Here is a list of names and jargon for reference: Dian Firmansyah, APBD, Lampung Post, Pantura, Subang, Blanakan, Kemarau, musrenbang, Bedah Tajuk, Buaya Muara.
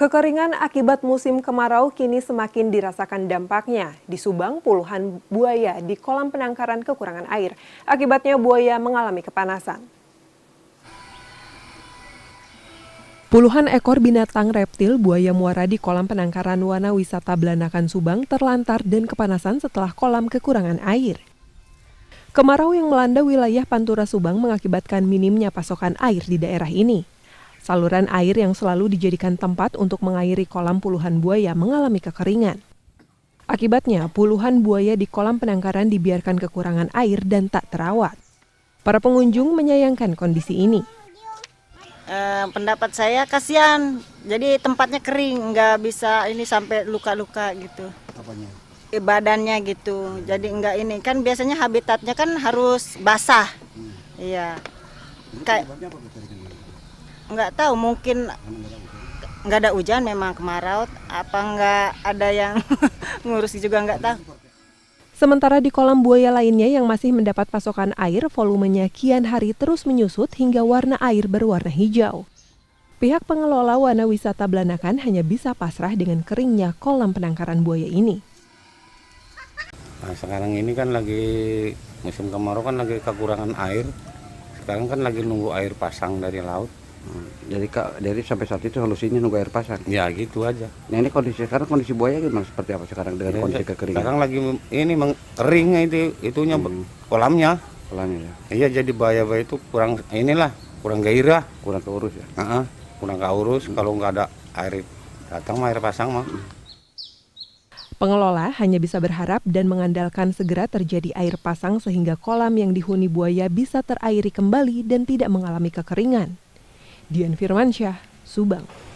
Kekeringan akibat musim kemarau kini semakin dirasakan dampaknya. Di Subang, puluhan buaya di kolam penangkaran kekurangan air. Akibatnya buaya mengalami kepanasan. Puluhan ekor binatang reptil buaya muara di kolam penangkaran Wana Wisata Blanakan Subang terlantar dan kepanasan setelah kolam kekurangan air. Kemarau yang melanda wilayah Pantura Subang mengakibatkan minimnya pasokan air di daerah ini. Saluran air yang selalu dijadikan tempat untuk mengairi kolam puluhan buaya mengalami kekeringan. Akibatnya, puluhan buaya di kolam penangkaran dibiarkan kekurangan air dan tak terawat. Para pengunjung menyayangkan kondisi ini. Pendapat saya kasihan, jadi tempatnya kering, nggak bisa ini sampai luka-luka gitu. Apanya? Badannya gitu, jadi nggak ini. Kan biasanya habitatnya kan harus basah. Iya. Nggak tahu, mungkin nggak ada hujan memang kemarau, apa nggak ada yang ngurus juga nggak tahu. Sementara di kolam buaya lainnya yang masih mendapat pasokan air, volumenya kian hari terus menyusut hingga warna air berwarna hijau. Pihak pengelola Wana Wisata Blanakan hanya bisa pasrah dengan keringnya kolam penangkaran buaya ini. Nah, sekarang ini kan lagi musim kemarau, kan lagi kekurangan air. Sekarang kan lagi nunggu air pasang dari laut. Jadi dari sampai saat itu solusinya nunggu air pasang. Ya gitu aja. Nah ini kondisi sekarang, kondisi buaya gimana, seperti apa sekarang dengan kondisi kekeringan? Sekarang lagi ini mengeringnya itunya kolamnya. Kolamnya. Iya, jadi buaya-buaya itu kurang gairah, kurang keurus ya. Kurang keurus kalau nggak ada air datang air pasang mah. Pengelola hanya bisa berharap dan mengandalkan segera terjadi air pasang sehingga kolam yang dihuni buaya bisa terairi kembali dan tidak mengalami kekeringan. Dian Firmansyah, Subang.